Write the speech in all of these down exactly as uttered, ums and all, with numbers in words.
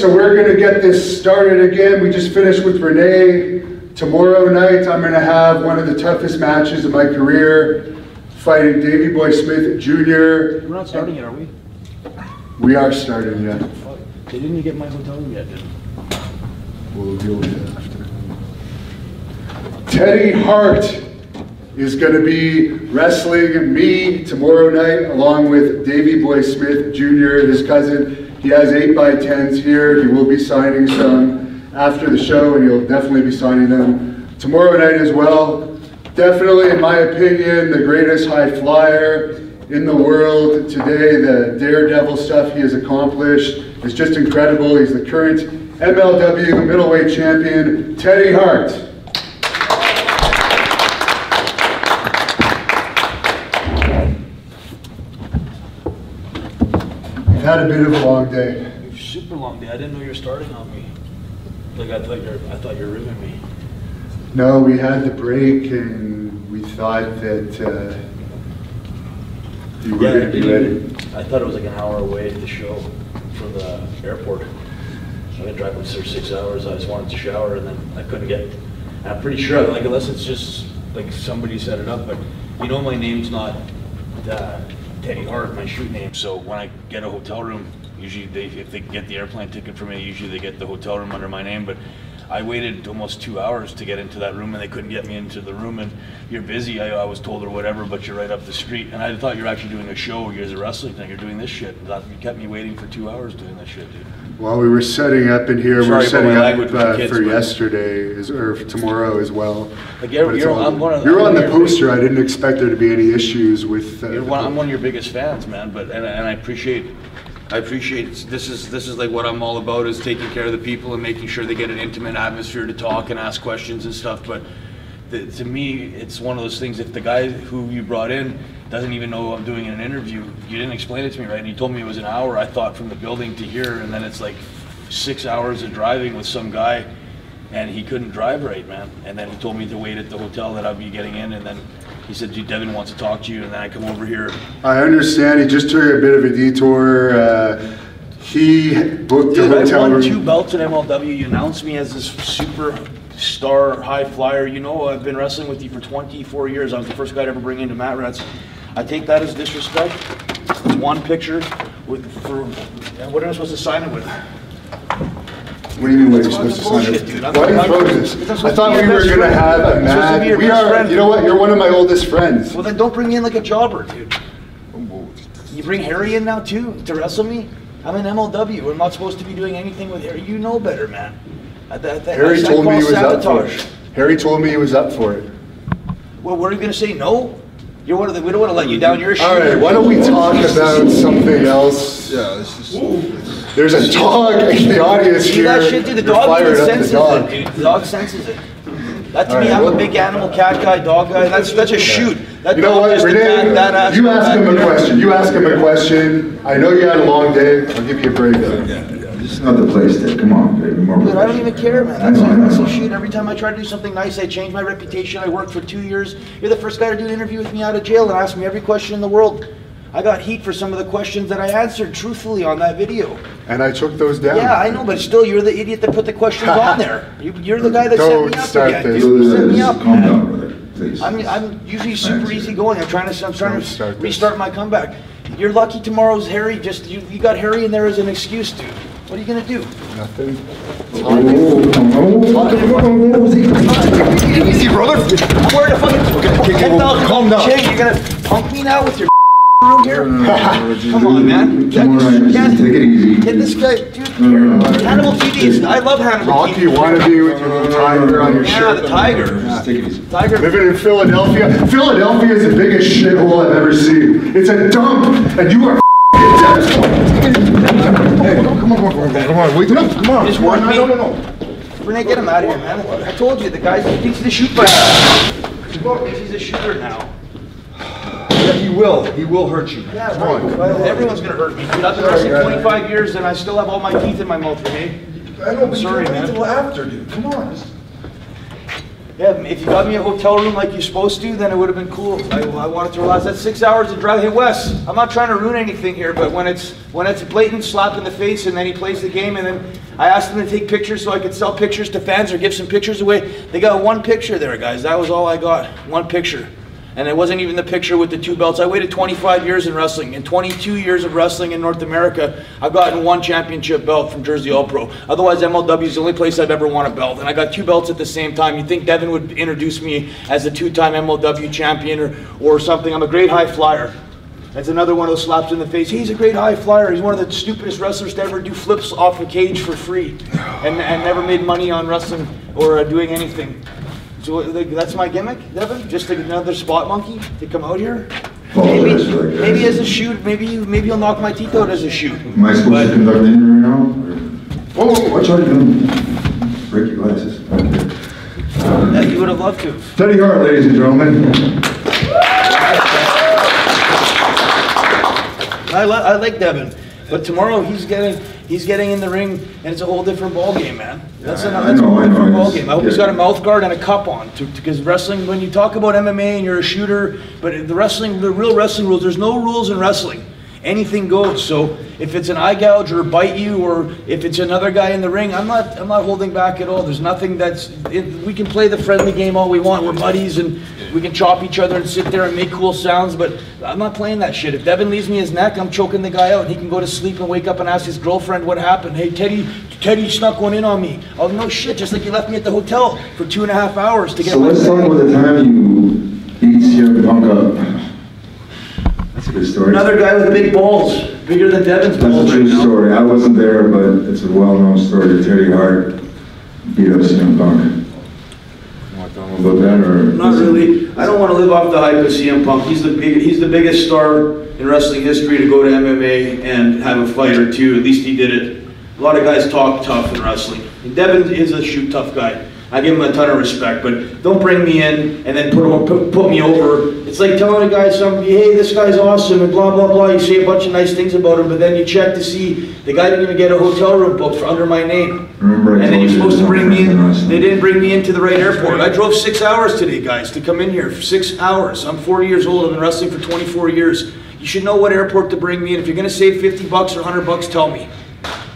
so we're going to get this started again. We just finished with Rene. Tomorrow night, I'm going to have one of the toughest matches of my career, fighting Davey Boy Smith Junior We're not starting yet, are we? We are starting yet. Oh, they didn't get my hotel room yet, did they? We'll deal with it after. Teddy Hart is going to be wrestling me tomorrow night, along with Davey Boy Smith Junior, his cousin. He has eight by tens here. He will be signing some after the show, and he'll definitely be signing them tomorrow night as well. Definitely, in my opinion, the greatest high flyer in the world today. The daredevil stuff he has accomplished is just incredible. He's the current M L W middleweight champion, Teddy Hart. Had a bit of a long day. Super long day. I didn't know you were starting on me. Like I thought you're, I thought you were ripping me. No, we had the break and we thought that uh, you were yeah, going to be ready. I thought it was like an hour away to the show from the airport. I've been driving for six hours. I just wanted to shower and then I couldn't get. I'm pretty sure, like unless it's just like somebody set it up, but you know my name's not. Uh, Teddy Hart, my shoot name. So when I get a hotel room, usually they, if they get the airplane ticket for me, usually they get the hotel room under my name. But I waited almost two hours to get into that room, and they couldn't get me into the room. And you're busy, I, I was told, or whatever. But you're right up the street, and I thought you're actually doing a show. You're a wrestling thing. You're doing this shit. You kept me waiting for two hours doing this shit, dude. Well, we were setting up in here. Sorry, we were setting up uh, kids, for yesterday is, or tomorrow as well. Like you're, you're, all, I'm one of, you're I'm on the poster. Big, I didn't expect there to be any issues with. Uh, one, I'm one of your biggest fans, man. But and, and I appreciate, I appreciate. This is this is like what I'm all about, is taking care of the people and making sure they get an intimate atmosphere to talk and ask questions and stuff. But the, to me, it's one of those things. If the guy who you brought in doesn't even know I'm doing an interview. You didn't explain it to me right, and you told me it was an hour. I thought from the building to here, and then it's like six hours of driving with some guy, and he couldn't drive right, man. And then he told me to wait at the hotel that I'd be getting in, and then he said, dude, Devin wants to talk to you, and then I come over here. I understand, he just took a bit of a detour. Uh, he booked dude, the hotel room. I won two belts in M L W, you announced me as this super star high flyer. You know, I've been wrestling with you for twenty-four years. I was the first guy to ever bring into Matt Rats. I take that as disrespect. It's one picture with, for, what am I supposed to sign it with? What do you mean what you're supposed to sign it with? Why do you throw this? I thought we were going to have a match. We are, you know what, you're one of my oldest friends. Well then don't bring me in like a jobber, dude. You bring Harry in now too, to wrestle me? I'm in M L W, I'm not supposed to be doing anything with Harry. You know better, man. I, I, I, Harry I, I told me he was sabotage. up for it. Harry told me he was up for it. Well, what are you going to say, no? You're one of the, we don't want to let you down. You're a shooter. All right, why don't we talk about something else? Yeah, this is. Ooh. There's a dog in the audience here. See that shit, dude? The dog even senses dog. it, dude. The dog senses it. That to All me, right, I'm well, a big animal, cat guy, dog guy. That's that's a shoot. That you know what, Rene? That you ask him a question. You ask him a question. I know you had a long day. I'll give you a break though. Yeah, yeah. This is not the place to. Come on, baby. More dude, I don't even care, man. That's like wrestle shoot. Every time I try to do something nice, I change my reputation. I worked for two years. You're the first guy to do an interview with me out of jail and ask me every question in the world. I got heat for some of the questions that I answered truthfully on that video. And I took those down. Yeah, I know, but still, you're the idiot that put the questions on there. You, you're the guy that set me up start again. This. You set me up, calm down, brother. Please. I'm, I'm usually super easy going. I'm trying to, I'm trying to restart this. My comeback. You're lucky tomorrow's Harry. Just you, you got Harry in there as an excuse, dude. What are you gonna do? Nothing. Oh, easy, brother. I'm wearing a fucking. Okay, okay, well, calm down. Jay, you're gonna punk me now with your. No, no, no, no, come on, man. Come on, man. Take it easy. Get this guy, dude. No, no, no, Hannibal T V. I love Hannibal T V. Rocky wannabe with your little tiger on your yeah, shirt. Yeah, the tiger. Just take it easy. Tiger. Living in Philadelphia. Philadelphia is the biggest shithole I've ever seen. It's a dump, and you are f***ing devastated. Come on, come on, come on, come on. Wake up, come on. Just one. No, no, no. Rene, get him out of here, man. I told you, the guy thinks he's a shooter. Look, he's a shooter now. Yeah, he will. He will hurt you. Yeah, right. Well, everyone's gonna hurt me. Dude, I've been wrestling twenty-five years, and I still have all my teeth in my mouth, Rene. I don't. I'm sorry, man. Until after, dude. Come on. Yeah, if you got me a hotel room like you're supposed to, then it would have been cool. I, I wanted to realize that's six hours of drive. Hey, Wes, I'm not trying to ruin anything here, but when it's when it's a blatant slap in the face and then he plays the game, and then I asked him to take pictures so I could sell pictures to fans or give some pictures away. They got one picture there, guys. That was all I got, one picture. And it wasn't even the picture with the two belts. I waited twenty-five years in wrestling. In twenty-two years of wrestling in North America, I've gotten one championship belt from Jersey All-Pro. Otherwise, M L W is the only place I've ever won a belt. And I got two belts at the same time. You'd think Devin would introduce me as a two-time M L W champion or, or something. I'm a great high flyer. That's another one of those slaps in the face. He's a great high flyer. He's one of the stupidest wrestlers to ever do flips off a cage for free and, and never made money on wrestling or uh, doing anything. So that's my gimmick, Devin? Just another spot monkey to come out here? Maybe, maybe as a shoot, maybe, maybe you'll knock my teeth out as a shoot. Am I supposed but, to conduct an interview now? Or? Oh, what's are you doing? Break your glasses. Um, that you would have loved to. Teddy Hart, ladies and gentlemen. I, li I like Devin, but tomorrow he's getting... He's getting in the ring, and it's a whole different ballgame, man. That's, yeah, an, that's know, a whole different ballgame. I hope yeah. he's got a mouth guard and a cup on, because wrestling, when you talk about M M A and you're a shooter, but the wrestling, the real wrestling rules, there's no rules in wrestling. Anything goes. So if it's an eye gouge or bite you, or if it's another guy in the ring, I'm not, I'm not holding back at all. There's nothing that's, it, we can play the friendly game all we want. We're buddies, and we can chop each other and sit there and make cool sounds, but I'm not playing that shit. If Devin leaves me his neck, I'm choking the guy out, and he can go to sleep and wake up and ask his girlfriend what happened. Hey, Teddy, Teddy snuck one in on me. Oh, no shit, just like you left me at the hotel for two and a half hours to get so my let's talk about the time you beat C M Punk up. That's a good story. Another guy with big balls, bigger than Devin's balls. That's a true story. I wasn't there, but it's a well-known story. Teddy Hart beat up C M Punk. About that, or not really. I don't want to live off the hype of C M Punk. He's the big, he's the biggest star in wrestling history to go to M M A and have a fight or two. At least he did it. A lot of guys talk tough in wrestling. And Devin is a shoot tough guy. I give him a ton of respect, but don't bring me in and then put put, put me over. It's like telling a guy somebody, hey, this guy's awesome and blah blah blah. You say a bunch of nice things about him, but then you check to see the guy didn't even get a hotel room booked for under my name. Remember, and then you're supposed to bring me in. They didn't bring me into the right airport. I drove six hours today, guys, to come in here. For six hours. I'm forty years old. I've been wrestling for twenty-four years. You should know what airport to bring me in. If you're gonna save fifty bucks or a hundred bucks, tell me.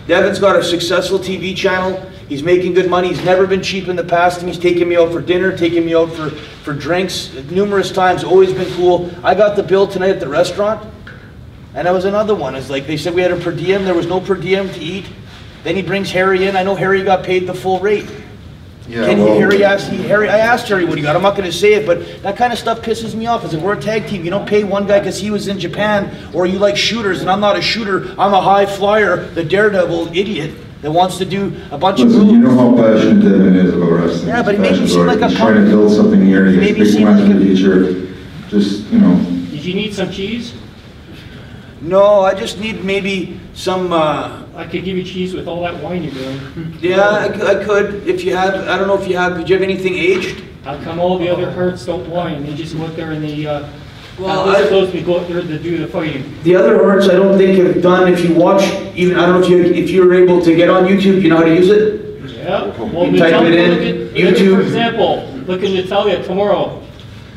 Devin's got a successful T V channel. He's making good money. He's never been cheap in the past, and he's taken me out for dinner, taking me out for, for drinks numerous times. Always been cool. I got the bill tonight at the restaurant, and that was another one. It's like they said we had a per diem. There was no per diem to eat. Then he brings Harry in. I know Harry got paid the full rate. Yeah, and well, Harry asked, he, Harry, I asked Harry what he got. I'm not going to say it, but that kind of stuff pisses me off. It's like, we're a tag team. You don't pay one guy because he was in Japan, or you like shooters, and I'm not a shooter. I'm a high flyer, the daredevil idiot that wants to do a bunch Listen, of moves. You know how passionate Devin is about wrestling. Yeah, but he makes you seem like a punk. He's trying to build something here. He gets big plans for the future. Just, you know. Did you need some cheese? No, I just need maybe some... Uh, I could give you cheese with all that wine you're doing. Yeah, I, I could. If you had, I don't know if you had, did you have anything aged? How come all the other hurts don't wine? They just look there in the... Uh, well, I supposed to go out there to do the fighting. The other hurts I don't think have done, if you watch, even, I don't know if you if you were able to get on YouTube, you know how to use it? Yeah. Well, you type it in, at, YouTube. For example, look at Natalia tomorrow.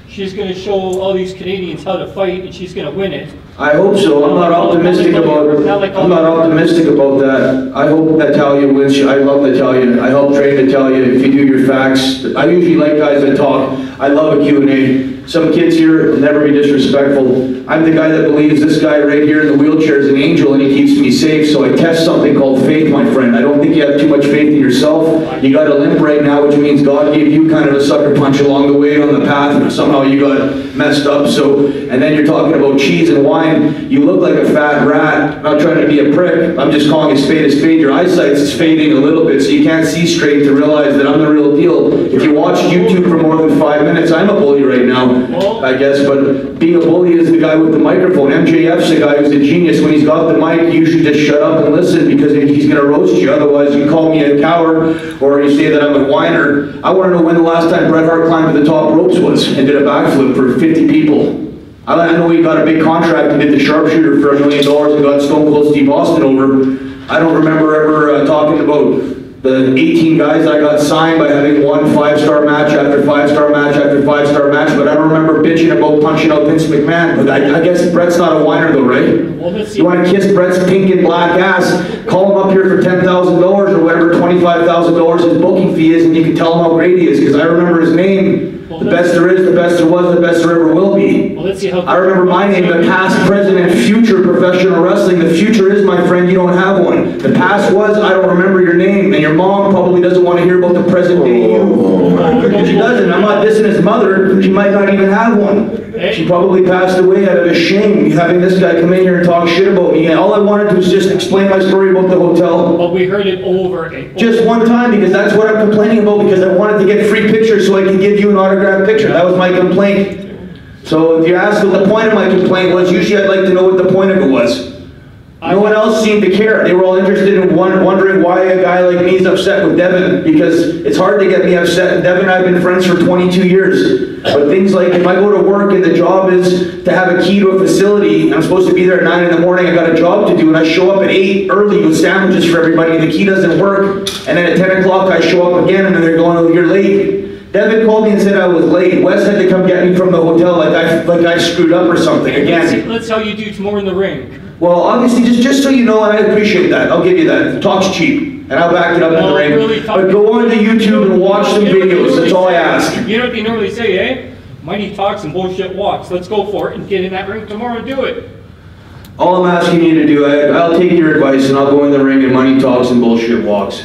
She's going to show all these Canadians how to fight, and she's going to win it. I hope so. I'm not optimistic about. I'm not optimistic about that. I hope Natalia wins. I love Natalia. I help train Natalia. If you do your facts, I usually like guys that talk. I love a Q and A. Some kids here will never be disrespectful. I'm the guy that believes this guy right here in the wheelchair is an angel, and he keeps me safe. So I test something called faith, my friend. I don't think you have too much faith in yourself. You got a limp right now, which means God gave you kind of a sucker punch along the way on the path, and somehow you got messed up. So, and then you're talking about cheese and wine. You look like a fat rat. I'm not trying to be a prick. I'm just calling a spade a spade. Your eyesight's fading a little bit, so you can't see straight to realize that I'm the real deal. If you watch YouTube for more than five minutes, I'm a bully right now, I guess. But being a bully is the guy with the microphone. M J F's the guy who's a genius. When he's got the mic, you should just shut up and listen, because he's going to roast you. Otherwise, you call me a coward, or you say that I'm a whiner. I want to know when the last time Bret Hart climbed to the top ropes was and did a backflip for fifty people. I know he got a big contract and did the sharpshooter for a million dollars and got Stone Cold Steve Austin over. I don't remember ever uh, talking about The eighteen guys I got signed by having one five-star match after five-star match after five-star match, but I don't remember bitching about punching out Vince McMahon. But I, I guess Bret's not a whiner though, right? Well, you want to kiss Bret's pink and black ass, call him up here for ten thousand dollars or whatever twenty-five thousand dollars his booking fee is, and you can tell him how great he is, because I remember his name. Well, the best there is, the best there was, the best there ever will be. Well, let's see how I remember my name, the past, present, and future professional wrestling. The future is, my friend, you don't have one. The past was, I don't remember your name, and your mom probably doesn't want to hear about the present day you. Oh, she doesn't. I'm not dissing his mother. She might not even have one. She probably passed away out of shame, having this guy come in here and talk shit about me. And all I wanted to was just explain my story about the hotel. But we heard it over and over. Just one time, because that's what I'm complaining about, because I wanted to get free pictures so I could give you an autographed picture. That was my complaint. So if you ask what the point of my complaint was, usually I'd like to know what the point of it was. No one else seemed to care. They were all interested in wondering why a guy like me is upset with Devin, because it's hard to get me upset. Devin and I have been friends for twenty-two years. But things like, if I go to work and the job is to have a key to a facility, I'm supposed to be there at nine in the morning, I got a job to do, and I show up at eight early with sandwiches for everybody, and the key doesn't work, and then at ten o'clock I show up again, and then they're going, oh, you're late. Devin called me and said I was late. Wes had to come get me from the hotel like I, like I screwed up or something. Again, that's how you do tomorrow in the ring. Well, obviously, just, just so you know, and I appreciate that. I'll give you that. Talk's cheap, and I'll back it up no, in the ring. Really, but go on to YouTube and watch some videos. That's all I ask. You know what they normally say, eh? Mighty talks and bullshit walks. Let's go for it and get in that ring tomorrow and do it. All I'm asking you to do, I, I'll take your advice, and I'll go in the ring and money talks and bullshit walks.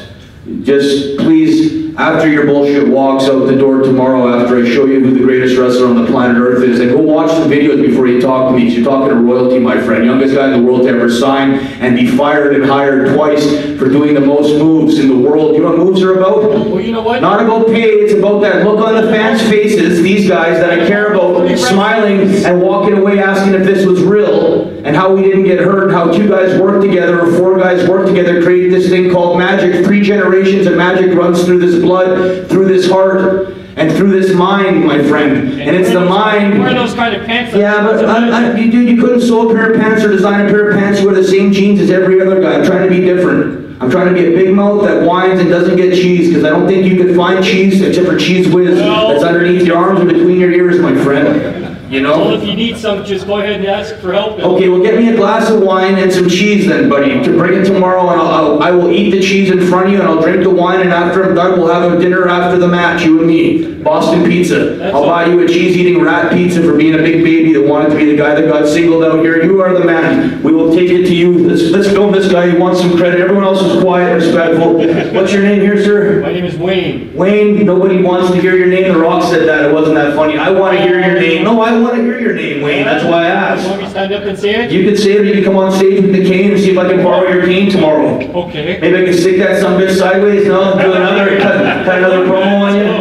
Just please, after your bullshit walks out the door tomorrow, after I show you who the greatest wrestler on the planet Earth is, and go watch some videos before you talk to me, because you're talking to royalty, my friend. Youngest guy in the world to ever sign and be fired and hired twice for doing the most moves in the world. You know what moves are about? Well, you know what? Not about pay, it's about that look on the fans' faces, these guys that I care about, smiling and walking away asking if this was real, and how we didn't get hurt, how two guys work together or four guys work together, create this thing called magic. Three generations of magic runs through this blood, through this heart, and through this mind, my friend. And it's the mind. Wear those kind of pants. Yeah, but I, I, you, dude, you couldn't sew a pair of pants or design a pair of pants. You wear the same jeans as every other guy. I'm trying to be different. I'm trying to be a big mouth that whines and doesn't get cheese, because I don't think you can find cheese except for Cheese Whiz that's underneath your arms and between your ears, my friend. You know? Well, if you need some, just go ahead and ask for help. Okay, well, get me a glass of wine and some cheese then, buddy. To bring it tomorrow, and I'll, I'll, I will eat the cheese in front of you, and I'll drink the wine, and after I'm done, we'll have a dinner after the match, you and me. Boston Pizza. That's I'll buy you a cheese-eating rat pizza for being a big baby that wanted to be the guy that got singled out here. You are the man. We will take it to you. Let's, let's film this guy. He wants some credit. Everyone else is quiet and respectful. What's your name here, sir? My name is Wayne. Wayne, nobody wants to hear your name. The Rock said that. It wasn't that funny. I want to hear your name. No, I I want to hear your name, Wayne. That's why I asked. You want me to stand up and say it? You can say it, or you can come on stage with the cane and see if I can borrow your cane tomorrow. Okay. Maybe I can stick that some bit sideways. No, do another, cut, cut another promo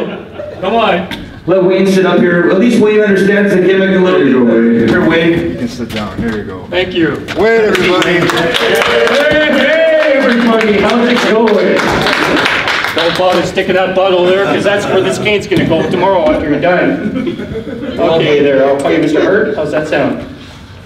on you. Come on. Let Wayne sit up here. At least Wayne understands the gimmick a little bit. Here, Wayne. You can sit down. Here you go. Thank you. Wait, everybody. Hey, hey, everybody. How's it going? Don't bother sticking that bottle there, because that's where this cane's going to go tomorrow after you're done. Okay, there. I'll call you Mister Hurt. How's that sound?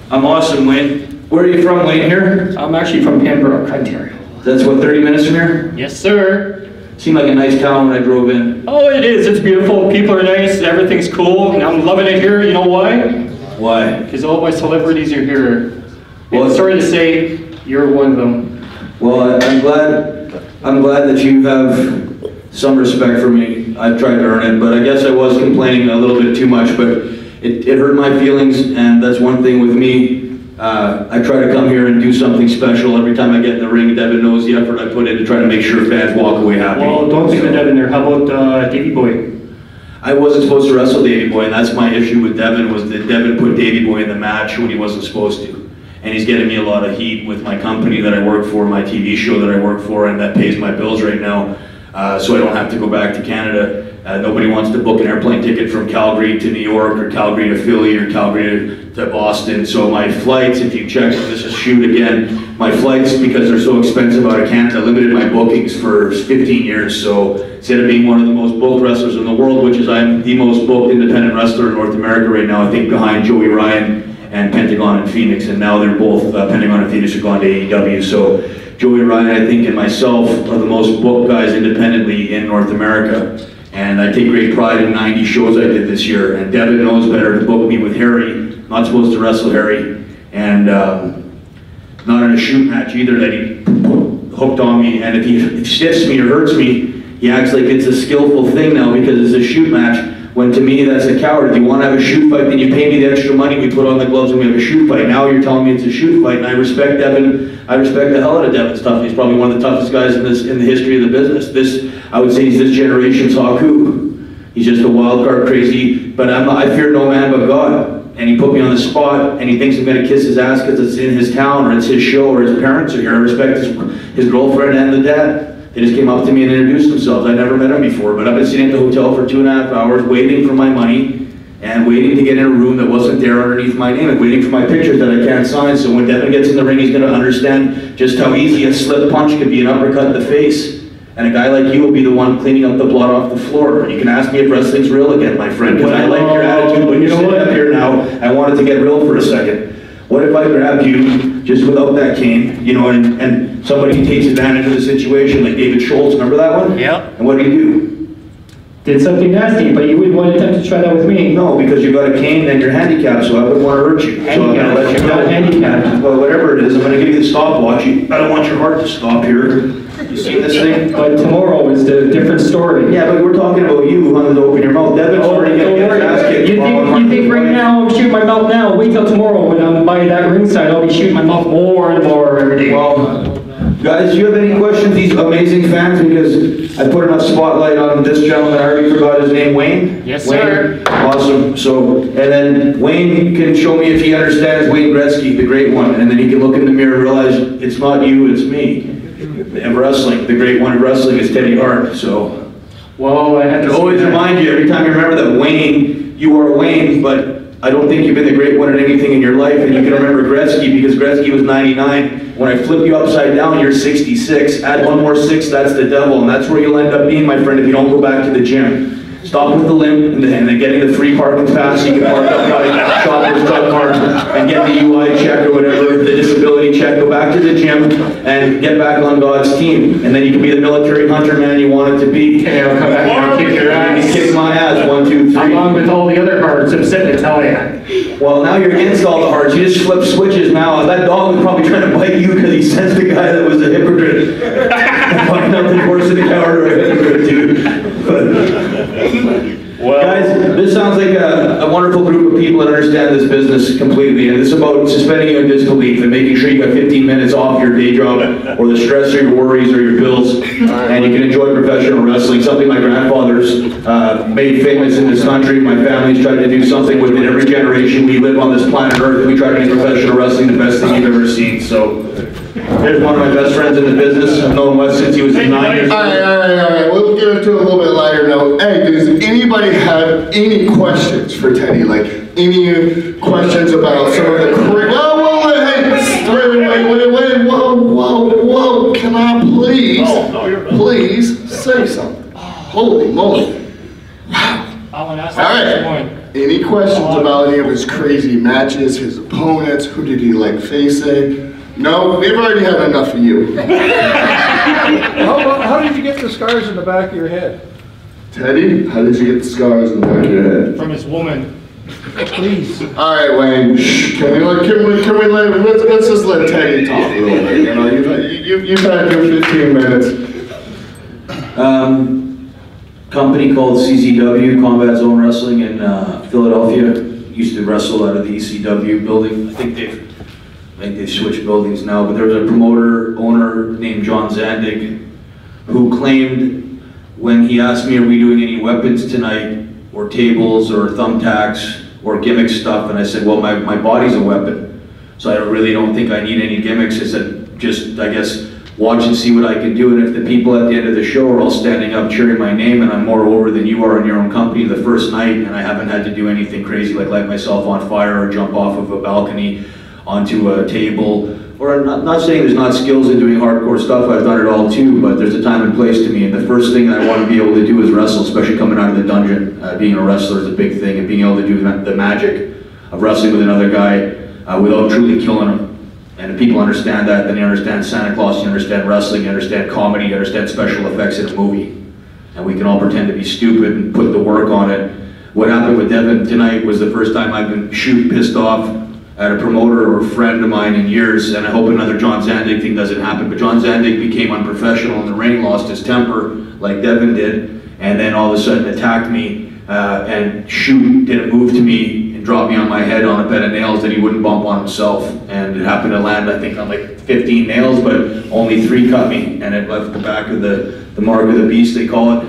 I'm awesome, Wayne. Where are you from, Wayne, here? I'm actually from Pembroke, Ontario. That's, what, thirty minutes from here? Yes, sir. Seemed like a nice town when I drove in. Oh, it is. It's beautiful. People are nice. Everything's cool. And I'm loving it here. You know why? Why? Because all my celebrities are here. Well, it's sorry to say, you're one of them. Well, I'm glad... I'm glad that you have some respect for me. I've tried to earn it, but I guess I was complaining a little bit too much, but it, it hurt my feelings, and that's one thing with me. Uh, I try to come here and do something special every time I get in the ring. Devin knows the effort I put in to try to make sure fans walk away happy. Well, don't so. do Devin there. How about uh, Davey Boy? I wasn't supposed to wrestle Davey Boy, and that's my issue with Devin, was that Devin put Davey Boy in the match when he wasn't supposed to. And he's getting me a lot of heat with my company that I work for, my T V show that I work for, and that pays my bills right now, uh, so I don't have to go back to Canada. Uh, nobody wants to book an airplane ticket from Calgary to New York, or Calgary to Philly, or Calgary to Boston. So my flights, if you check, this is shoot again, my flights, because they're so expensive out of Canada, limited my bookings for fifteen years. So instead of being one of the most booked wrestlers in the world, which is I'm the most booked independent wrestler in North America right now, I think behind Joey Ryan and Pentagon and Phoenix, and now they're both, uh, Pentagon and Phoenix, are gone to A E W. So Joey Ryan, I think, and myself are the most booked guys independently in North America. And I take great pride in ninety shows I did this year. And Devin knows better to book me with Harry. Not supposed to wrestle Harry. And um, not in a shoot match either that he hooked on me. And if he stiffs me or hurts me, he acts like it's a skillful thing now because it's a shoot match. When to me, that's a coward. If you want to have a shoot fight, then you pay me the extra money. We put on the gloves and we have a shoot fight. Now you're telling me it's a shoot fight, and I respect Devin. I respect the hell out of Devin's tough. He's probably one of the toughest guys in this in the history of the business. This, I would say, he's this generation's Haku. He's just a wild card, crazy. But I'm, I fear no man but God. And he put me on the spot, and he thinks I'm gonna kiss his ass because it's in his town or it's his show or his parents are here. I respect his, his girlfriend and the dad. They just came up to me and introduced themselves. I never met them before, but I've been sitting at the hotel for two and a half hours waiting for my money and waiting to get in a room that wasn't there underneath my name and waiting for my pictures that I can't sign. So when Devin gets in the ring, he's gonna understand just how easy a slip punch could be an uppercut in the face. And a guy like you will be the one cleaning up the blood off the floor. You can ask me if wrestling's real again, my friend, because I like your attitude, but you're sitting up here now. I wanted to get real for a second. What if I grabbed you just without that cane, you know, and, and somebody takes advantage of the situation, like David Schultz, remember that one? Yeah. And what do you do? Did something nasty, but you wouldn't want to attempt to try that with me. No, because you've got a cane and you're handicapped, so I wouldn't want to hurt you. Handicapped. So I'm going to let you go. Handicapped. Well, whatever it is, I'm going to give you the stopwatch. I don't want your heart to stop here. You see this thing? But tomorrow is a different story. Yeah, but we're talking about you wanting to open your mouth. Devin's oh, already going to get his ass kicked. You think, you think right now I'm shooting my mouth now? Wait till tomorrow when I'm by that ringside. I'll be shooting my mouth more and more every day. Well, guys, do you have any questions, these amazing fans? Because I put enough spotlight on this gentleman. I already forgot his name. Wayne? Yes, Wayne. Sir. Awesome. So, and then Wayne can show me if he understands Wayne Gretzky, the great one. And then he can look in the mirror and realize it's not you, it's me. And wrestling, the great one of wrestling is Teddy Hart, so. Well, I have to always remind you, every time you remember that Wayne, you are Wayne, but I don't think you've been the great one at anything in your life, and you can remember Gretzky, because Gretzky was ninety-nine. When I flip you upside down, you're sixty-six. Add one more six, that's the devil, and that's where you'll end up being, my friend, if you don't go back to the gym. Stop with the limp and then getting the free parking pass so you can park up by shoppers, truck park, and get the U I check or whatever, the disability check, go back to the gym and get back on God's team. And then you can be the military hunter man you wanted to be. And I'll come back and I'll kick your ass. You kick my ass, one, two, three. Along with all the other hearts, I'm sitting to tell you. Well, now you're against all the hearts. You just flip switches now. That dog was probably trying to bite you because he sensed the guy that was a hypocrite. Fucking up the course of the coward or a hypocrite, dude. Well, guys, this sounds like a, a wonderful group of people that understand this business completely, and it's about suspending your disbelief and making sure you got fifteen minutes off your day job or the stress or your worries or your bills, and you can enjoy professional wrestling, something my grandfather's uh, made famous in this country. My family's tried to do something with it. Every generation we live on this planet Earth, we try to make professional wrestling the best thing you've ever seen. So there's one of my best friends in the business. I've known Wes since he was nine years old. All right, all right, all right. We'll get into a little bit lighter note. Hey, does anybody have any questions for Teddy? Like, any questions about some of the career? Whoa, whoa, hey, wait, wait, wait, wait, whoa, whoa, whoa. Can I please, please say something? Holy moly. Wow. All right. Any questions about any of his crazy matches, his opponents? Who did he like facing? No, we've already had enough of you. how, how did you get the scars in the back of your head? Teddy, how did you get the scars in the back of your head? From his woman. Please. All right, Wayne. Shh. Can we let, can we, can we let, let's, let's just let Teddy talk a little bit. You know, you've, you, you've had your fifteen minutes. Um, company called C Z W, Combat Zone Wrestling in uh, Philadelphia. Used to wrestle out of the E C W building. I think they've I think they switched buildings now, but there was a promoter, owner named John Zandig, who claimed when he asked me, are we doing any weapons tonight, or tables, or thumbtacks, or gimmick stuff, and I said, well, my, my body's a weapon, so I really don't think I need any gimmicks. I said, just, I guess, watch and see what I can do, and if the people at the end of the show are all standing up cheering my name, and I'm more over than you are in your own company the first night, and I haven't had to do anything crazy like light myself on fire, or jump off of a balcony, onto a table, or I'm not, not saying there's not skills in doing hardcore stuff, I've done it all too, but there's a time and place to me, and the first thing I want to be able to do is wrestle, especially coming out of the dungeon. Uh, being a wrestler is a big thing, and being able to do the magic of wrestling with another guy uh, without truly killing them. And if people understand that, then you understand Santa Claus, you understand wrestling, you understand comedy, you understand special effects in a movie. And we can all pretend to be stupid and put the work on it. What happened with Devin tonight was the first time I've been shoot pissed off at a promoter or a friend of mine in years, and I hope another John Zandig thing doesn't happen, but John Zandig became unprofessional in the ring, lost his temper, like Devin did, and then all of a sudden attacked me, uh, and shoot, did a move to me, and dropped me on my head on a bed of nails that he wouldn't bump on himself, and it happened to land, I think, on like fifteen nails, but only three cut me, and it left the back of the, the mark of the beast, they call it.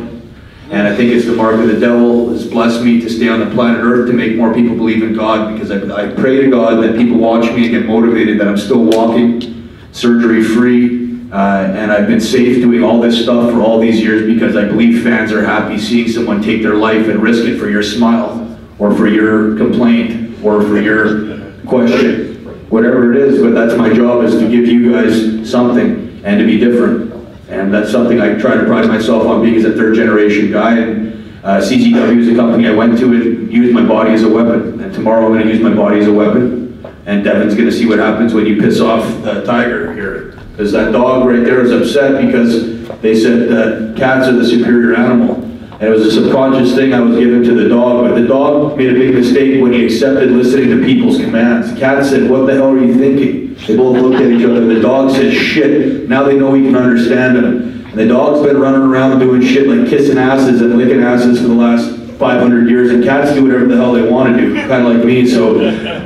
And I think it's the mark of the devil has blessed me to stay on the planet Earth to make more people believe in God, because I, I pray to God that people watch me and get motivated, that I'm still walking, surgery free, uh, and I've been safe doing all this stuff for all these years because I believe fans are happy seeing someone take their life and risk it for your smile, or for your complaint, or for your question, whatever it is. But that's my job, is to give you guys something and to be different. And that's something I try to pride myself on, being as a third generation guy. And uh, C Z W is a company I went to and used my body as a weapon. And tomorrow I'm going to use my body as a weapon. And Devin's going to see what happens when you piss off the tiger here. Because that dog right there is upset because they said that cats are the superior animal. And it was a subconscious thing I was given to the dog. But the dog made a big mistake when he accepted listening to people's commands. Cats said, "What the hell are you thinking?" They both looked at each other, and the dog said, "Shit." Now they know we can understand them. And the dog's been running around doing shit like kissing asses and licking asses for the last five hundred years, and cats do whatever the hell they want to do, kind of like me. So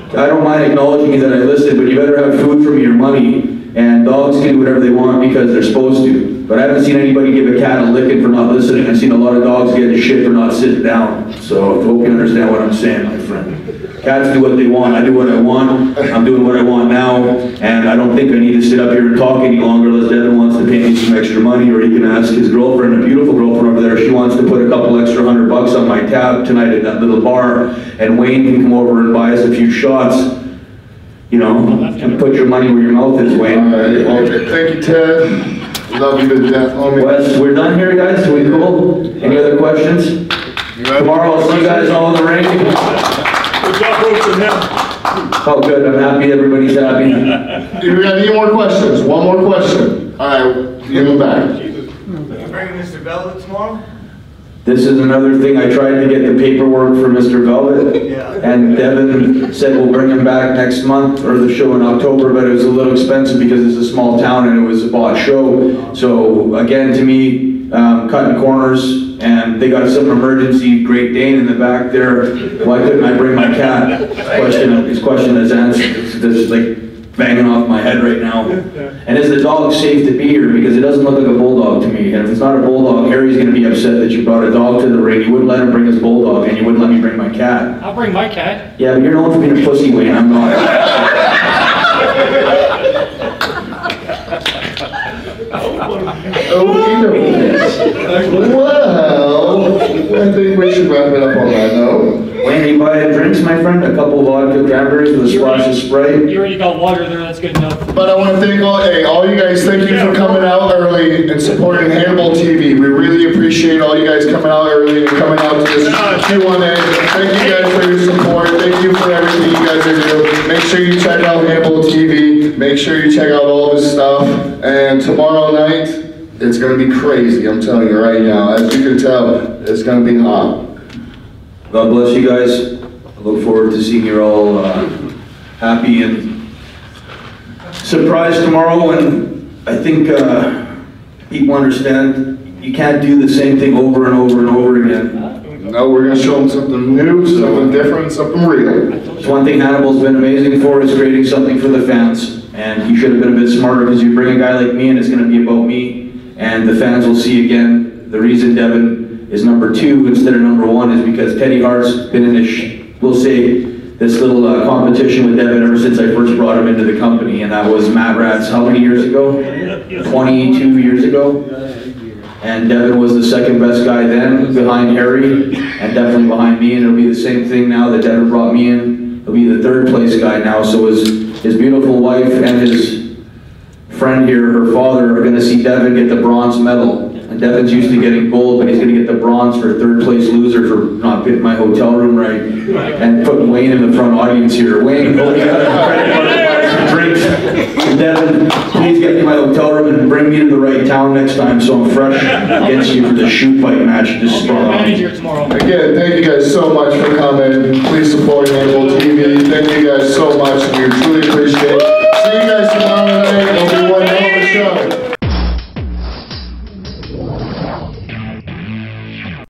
I don't mind acknowledging that I listened, but you better have food for me or money. And dogs can do whatever they want because they're supposed to. But I haven't seen anybody give a cat a licking for not listening. I've seen a lot of dogs get shit for not sitting down. So I hope you understand what I'm saying, my friend. Cats do what they want. I do what I want. I'm doing what I want now, and I don't think I need to sit up here and talk any longer unless Devin wants to pay me some extra money, or he can ask his girlfriend, a beautiful girlfriend over there, she wants to put a couple extra hundred bucks on my tab tonight at that little bar, and Wayne can come over and buy us a few shots. You know, and put your money where your mouth is, Wayne. All right. All right. Thank you, Ted. Love you to death. Only. Wes, we're done here, guys. Are we cool? Any other questions? Tomorrow I'll see you guys all in the ring. Oh, good. I'm happy. Everybody's happy. Do we have any more questions? One more question. All right, give them back. You bringing Mister Velvet tomorrow? This is another thing. I tried to get the paperwork for Mister Velvet, yeah. And Devin said we'll bring him back next month or the show in October, but it was a little expensive because it's a small town and it was a bought show. So again, to me, um, cutting corners. And they got some emergency Great Dane in the back there. Why couldn't I bring my cat? Question, his question is answered. It's just like banging off my head right now. And is the dog safe to be here? Because it doesn't look like a bulldog to me. And if it's not a bulldog, Harry's going to be upset that you brought a dog to the ring. You wouldn't let him bring his bulldog, and you wouldn't let me bring my cat. I'll bring my cat. Yeah, but you're known for being a pussy, Wayne. I'm not. Oh, well, I think we should wrap it up on that note. Wayne, you buy drinks, my friend? A couple of vodka cranberries with a splash of Sprite? You already got water there, that's good enough. But I want to thank all, hey, all you guys, thank you for coming out early and supporting Hannibal T V. We really appreciate all you guys coming out early and coming out to this Q and A. Thank you guys for your support. Thank you for everything you guys are doing. Make sure you check out Hannibal T V. Make sure you check out all of his stuff. And tomorrow night, it's going to be crazy, I'm telling you right now. As you can tell, it's going to be hot. God bless you guys. I look forward to seeing you all uh, happy and surprised tomorrow. And I think uh, people understand you can't do the same thing over and over and over again. No, we're going to show them something new, something different, something real. It's one thing Hannibal's been amazing for, is creating something for the fans. And you should have been a bit smarter, because you bring a guy like me and it's going to be about me. And the fans will see again, the reason Devin is number two instead of number one is because Teddy Hart's been in this, sh we'll say, this little uh, competition with Devin ever since I first brought him into the company, and that was Matt Rats, how many years ago? twenty-two years ago? And Devin was the second best guy then, behind Harry, and definitely behind me, and it'll be the same thing now that Devin brought me in. He'll be the third place guy now, so his, his beautiful wife and his friend here, her father, are going to see Devin get the bronze medal. And Devin's used to getting gold, but he's going to get the bronze for a third place loser for not getting my hotel room right, and putting Wayne in the front audience here. Wayne, holding out of credit, drinks. Devin, please get me my hotel room and bring me to the right town next time so I'm fresh against you for the shoot fight match. Just tomorrow. Again, thank you guys so much for coming. Please support Hannibal T V. Thank you guys so much. We truly appreciate it. See you guys tomorrow night.